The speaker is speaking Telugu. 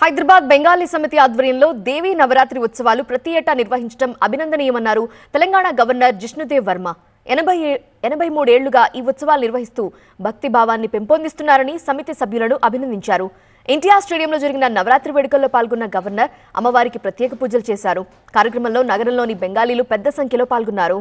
Hyderabad Bengali Samiti Adhvaryanlo Devi Navaratri Utsalu Prati Eta Nirvahinchadam Abhinandaniyamannaru Telangana Governor Jishnu Dev Varma 83 ఏళ్లుగా ఈ ఉత్సవాలు నిర్వహిస్తూ భక్తి భావాన్ని పెంపొందిస్తున్నారని సమితి సభ్యులను అభినందించారు. ఇండియా స్టేడియంలో జరిగిన నవరాత్రి వేడుకల్లో పాల్గొన్న గవర్నర్ అమ్మవారికి ప్రత్యేక పూజలు చేశారు. కార్యక్రమంలో నగరంలోని బెంగాలీలు పెద్ద సంఖ్యలో పాల్గొన్నారు.